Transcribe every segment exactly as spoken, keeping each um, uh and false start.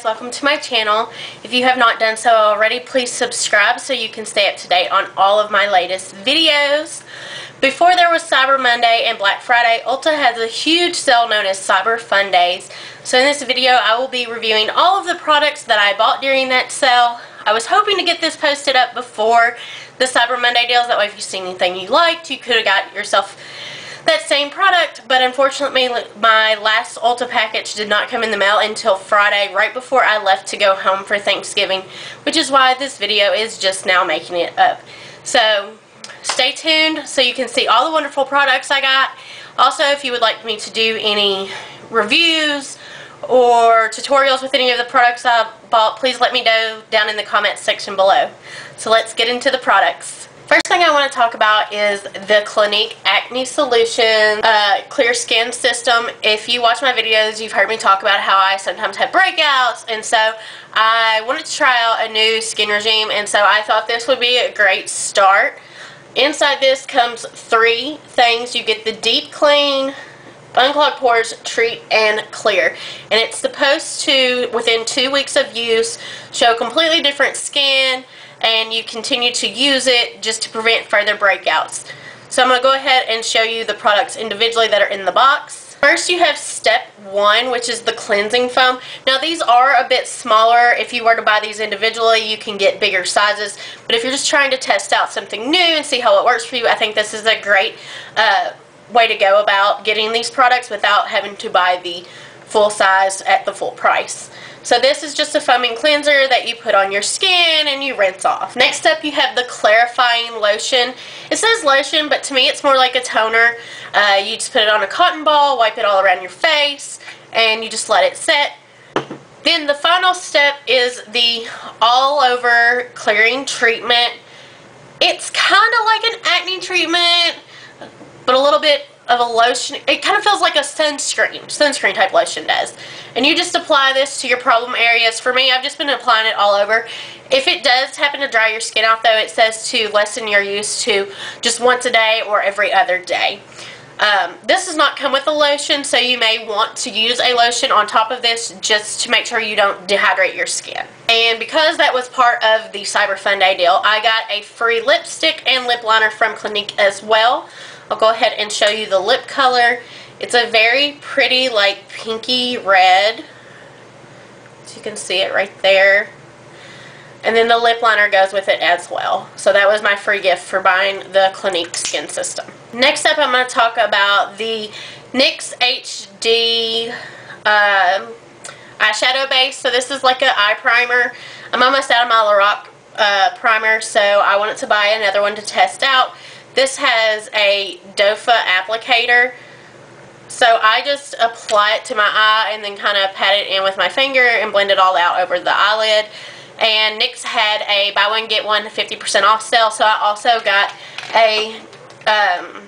guys, welcome to my channel. If you have not done so already, please subscribe so you can stay up to date on all of my latest videos. Before there was Cyber Monday and Black Friday, ULTA has a huge sale known as Cyber Fun Days. So in this video, I will be reviewing all of the products that I bought during that sale. I was hoping to get this posted up before the Cyber Monday deals. That way if you see anything you liked, you could have got yourself that same product, but unfortunately my last ULTA package did not come in the mail until Friday, right before I left to go home for Thanksgiving, which is why this video is just now making it up. So stay tuned so you can see all the wonderful products I got. Also, if you would like me to do any reviews or tutorials with any of the products I bought, please let me know down in the comments section below. So let's get into the products. First thing I want to talk about is the Clinique Acne Solution uh, Clear Skin System. If you watch my videos, you've heard me talk about how I sometimes have breakouts, and so I wanted to try out a new skin regime, and so I thought this would be a great start. Inside this comes three things. You get the Deep Clean, Unclog Pores, Treat, and Clear. And it's supposed to, within two weeks of use, show completely different skin, and you continue to use it just to prevent further breakouts. So I'm going to go ahead and show you the products individually that are in the box. First you have step one, which is the cleansing foam. Now these are a bit smaller. If you were to buy these individually, you can get bigger sizes, but if you're just trying to test out something new and see how it works for you, I think this is a great uh, way to go about getting these products without having to buy the full size at the full price. So this is just a foaming cleanser that you put on your skin and you rinse off. Next up you have the clarifying lotion. It says lotion, but to me it's more like a toner. Uh, you just put it on a cotton ball, wipe it all around your face, and you just let it set. Then the final step is the all over clearing treatment. It's kind of like an acne treatment, but a little bit of a lotion. It kind of feels like a sunscreen, sunscreen type lotion does. And you just apply this to your problem areas. For me, I've just been applying it all over. If it does happen to dry your skin out though, it says to lessen your use to just once a day or every other day. Um, this does not come with a lotion, so you may want to use a lotion on top of this just to make sure you don't dehydrate your skin. And because that was part of the Cyber Fun Day deal, I got a free lipstick and lip liner from Clinique as well. I'll go ahead and show you the lip color. It's a very pretty, like, pinky red. So you can see it right there. And then the lip liner goes with it as well. So that was my free gift for buying the Clinique Skin System. Next up, I'm going to talk about the NYX H D um, eyeshadow base. So this is like an eye primer. I'm almost out of my Lorac uh, primer, so I wanted to buy another one to test out. This has a dofa applicator, so I just apply it to my eye and then kind of pat it in with my finger and blend it all out over the eyelid. And NYX had a buy one get one fifty percent off sale, so I also got a um,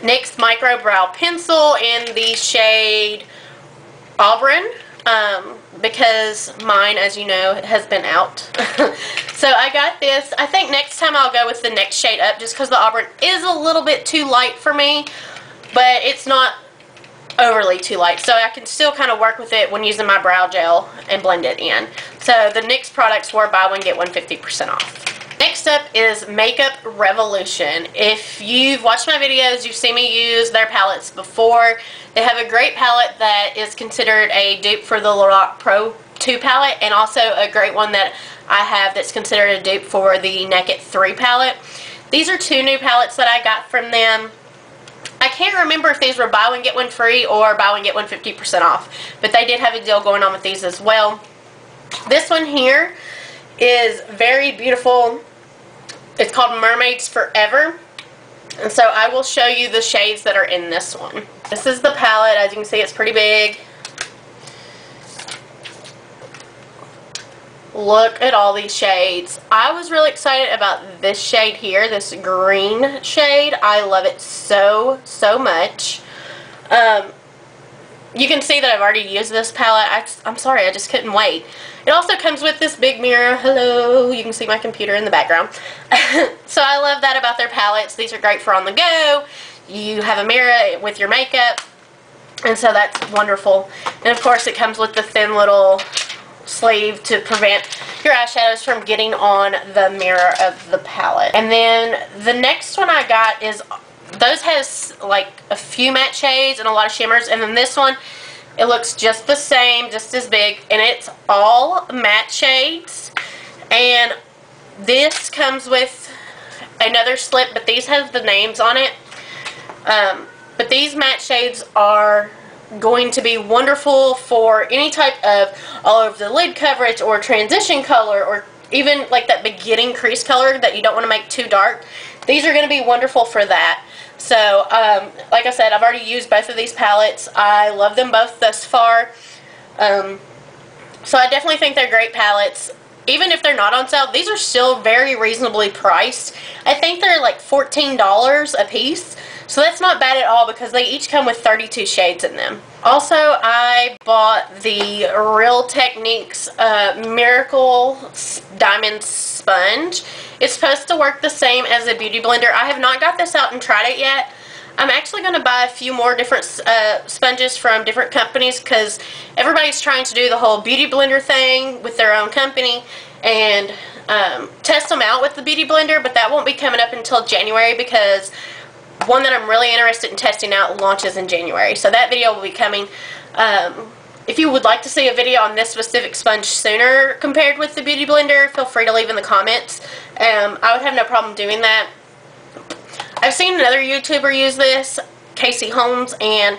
NYX micro brow pencil in the shade Auburn, um, because mine, as you know, has been out. So I got this. I think next time I'll go with the next shade up, just because the Auburn is a little bit too light for me, but it's not overly too light, so I can still kind of work with it when using my brow gel and blend it in. So the NYX products were buy one get one fifty percent off. Next up is Makeup Revolution. If you've watched my videos, you've seen me use their palettes before. They have a great palette that is considered a dupe for the Lorac Pro two palette, and also a great one that I have that's considered a dupe for the Naked three palette. These are two new palettes that I got from them. I can't remember if these were buy one get one free or buy one get one fifty percent off, but they did have a deal going on with these as well. This one here is very beautiful. It's called Mermaids Forever, and so I will show you the shades that are in this one. This is the palette. As you can see, it's pretty big. Look at all these shades. I was really excited about this shade here, this green shade. I love it so, so much. Um, you can see that I've already used this palette. I, I'm sorry, I just couldn't wait. It also comes with this big mirror. Hello, you can see my computer in the background. So I love that about their palettes. These are great for on the go. You have a mirror with your makeup, and so that's wonderful. And of course it comes with the thin little sleeve to prevent your eyeshadows from getting on the mirror of the palette. And then the next one I got is, those has like a few matte shades and a lot of shimmers, and then this one, it looks just the same, just as big, and it's all matte shades. And this comes with another slip, but these have the names on it. Um, but these matte shades are going to be wonderful for any type of all over the lid coverage or transition color, or even like that beginning crease color that you don't want to make too dark. These are going to be wonderful for that. So um, like I said, I've already used both of these palettes. I love them both thus far. Um, so I definitely think they're great palettes. Even if they're not on sale, these are still very reasonably priced. I think they're like fourteen dollars a piece. So that's not bad at all, because they each come with thirty-two shades in them. Also, I bought the Real Techniques uh, Miracle Diamond Sponge. It's supposed to work the same as a Beauty Blender. I have not got this out and tried it yet. I'm actually going to buy a few more different uh, sponges from different companies, because everybody's trying to do the whole Beauty Blender thing with their own company and um, test them out with the Beauty Blender, but that won't be coming up until January, because one that I'm really interested in testing out launches in January. So that video will be coming. Um, if you would like to see a video on this specific sponge sooner compared with the Beauty Blender, feel free to leave in the comments. Um, I would have no problem doing that. I've seen another YouTuber use this, Casey Holmes, and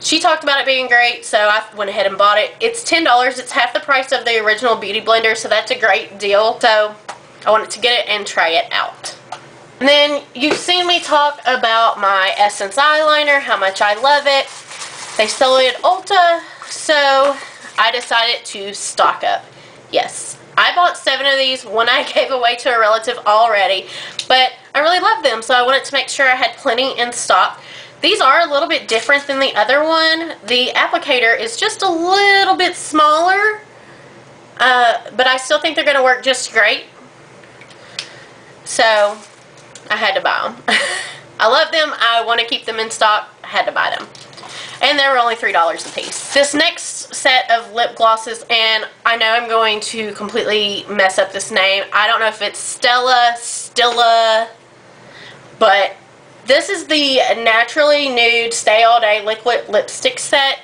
she talked about it being great, so I went ahead and bought it. It's ten dollars. It's half the price of the original Beauty Blender, so that's a great deal. So I wanted to get it and try it out. And then you've seen me talk about my Essence eyeliner, how much I love it. They sell it at Ulta, so I decided to stock up. Yes, I bought seven of these. One I gave away to a relative already, but I really love them, so I wanted to make sure I had plenty in stock. These are a little bit different than the other one. The applicator is just a little bit smaller, uh, but I still think they're going to work just great. So I had to buy them. I love them. I want to keep them in stock. I had to buy them. And they were only three dollars a piece. This next set of lip glosses, and I know I'm going to completely mess up this name. I don't know if it's Stila, Stila, but this is the Naturally Nude Stay All Day Liquid Lipstick Set,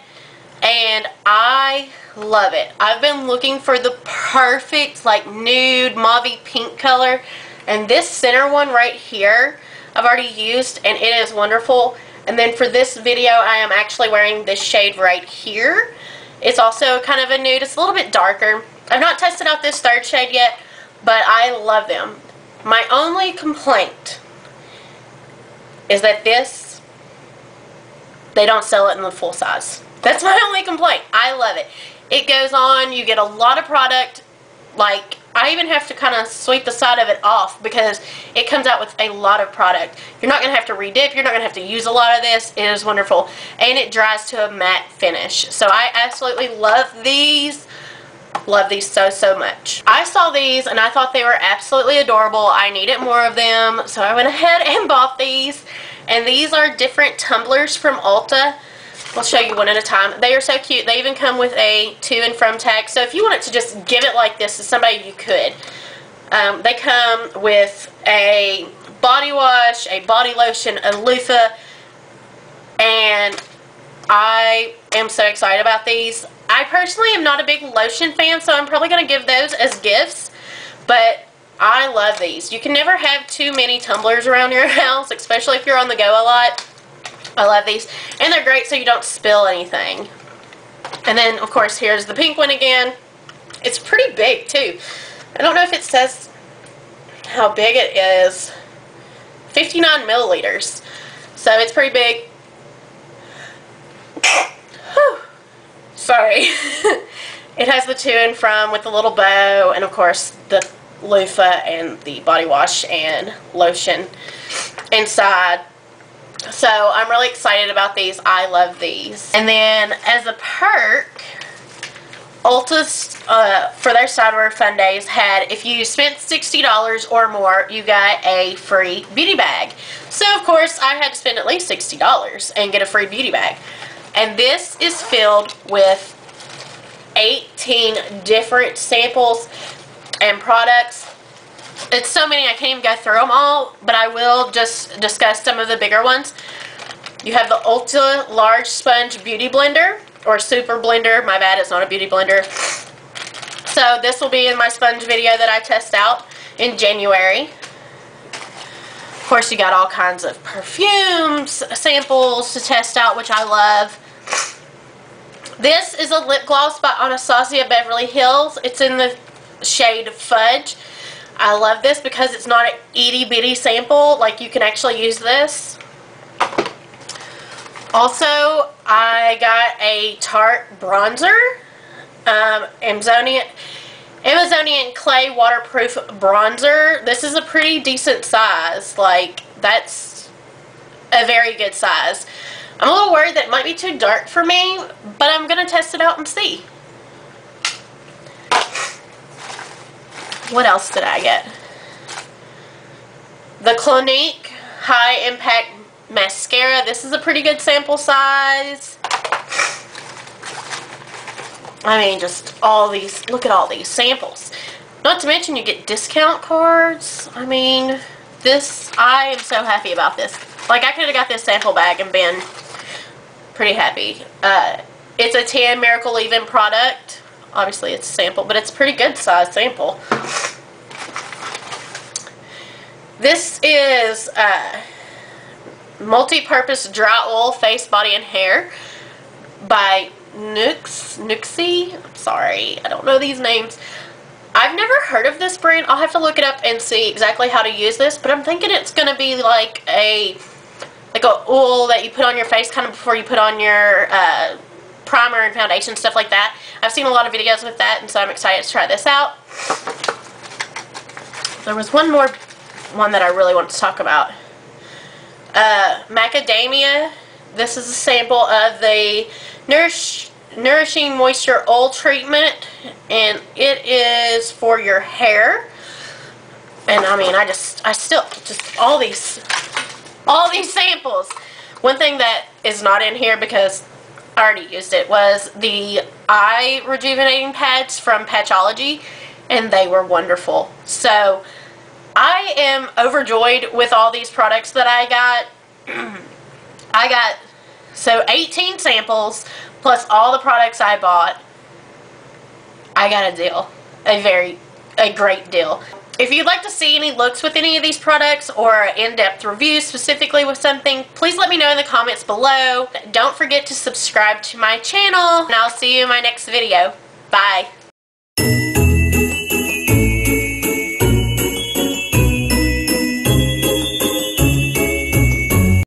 and I love it. I've been looking for the perfect, like, nude, mauve pink color. And this center one right here, I've already used, and it is wonderful. And then for this video, I am actually wearing this shade right here. It's also kind of a nude. It's a little bit darker. I've not tested out this third shade yet, but I love them. My only complaint is that this, they don't sell it in the full size. That's my only complaint. I love it. It goes on. You get a lot of product. Like, I even have to kind of sweep the side of it off, because it comes out with a lot of product. You're not going to have to re-dip. You're not going to have to use a lot of this. It is wonderful. And it dries to a matte finish. So I absolutely love these. Love these so, so much. I saw these and I thought they were absolutely adorable. I needed more of them. So I went ahead and bought these. And these are different tumblers from Ulta. I'll show you one at a time. They are so cute. They even come with a to and from tag. So if you wanted to just give it like this to somebody, you could. Um, they come with a body wash, a body lotion, a loofah. And I am so excited about these. I personally am not a big lotion fan, so I'm probably going to give those as gifts. But I love these. You can never have too many tumblers around your house, especially if you're on the go a lot. I love these, and they're great so you don't spill anything. And then, of course, here's the pink one again. It's pretty big, too. I don't know if it says how big it is. fifty-nine milliliters. So it's pretty big. Sorry. It has the to and from with the little bow, and, of course, the loofah and the body wash and lotion inside. So I'm really excited about these. I love these. And then as a perk, Ulta's uh, for their Cyber Fun Days had, if you spent sixty dollars or more, you got a free beauty bag. So of course I had to spend at least sixty dollars and get a free beauty bag. And this is filled with eighteen different samples and products. It's so many I can't even go through them all, but I will just discuss some of the bigger ones. You have the ULTA Large Sponge Beauty Blender, or Super Blender. My bad, it's not a beauty blender. So this will be in my sponge video that I test out in January. Of course, you got all kinds of perfumes, samples to test out, which I love. This is a lip gloss by Anastasia Beverly Hills. It's in the shade Fudge. I love this because it's not an itty bitty sample. Like, you can actually use this. Also, I got a Tarte bronzer, um, Amazonian, Amazonian Clay waterproof bronzer. This is a pretty decent size. Like, that's a very good size. I'm a little worried that it might be too dark for me, but I'm going to test it out and see. What else did I get? The Clinique High Impact Mascara. This is a pretty good sample size. I mean, just all these, look at all these samples. Not to mention you get discount cards. I mean, this, I am so happy about this. Like, I could have got this sample bag and been pretty happy. Uh, it's a tan Miracle Leave-In product. Obviously it's a sample, but it's a pretty good size sample. This is uh, multi-purpose dry oil face, body, and hair by Nux, Nuxy. I'm sorry, I don't know these names. I've never heard of this brand. I'll have to look it up and see exactly how to use this, but I'm thinking it's going to be like a like a oil that you put on your face kind of before you put on your uh, primer and foundation, stuff like that. I've seen a lot of videos with that, and so I'm excited to try this out. There was one more one that I really want to talk about. Uh, macadamia. This is a sample of the Nourish, Nourishing Moisture Oil Treatment, and it is for your hair. And I mean, I just, I still, just all these, all these samples. One thing that is not in here because I already used it was the eye rejuvenating pads from Patchology, and they were wonderful. So I am overjoyed with all these products that I got. I got so eighteen samples plus all the products I bought. I got a deal, a very a great deal. If you'd like to see any looks with any of these products or an in-depth review specifically with something, please let me know in the comments below. Don't forget to subscribe to my channel, and I'll see you in my next video. Bye!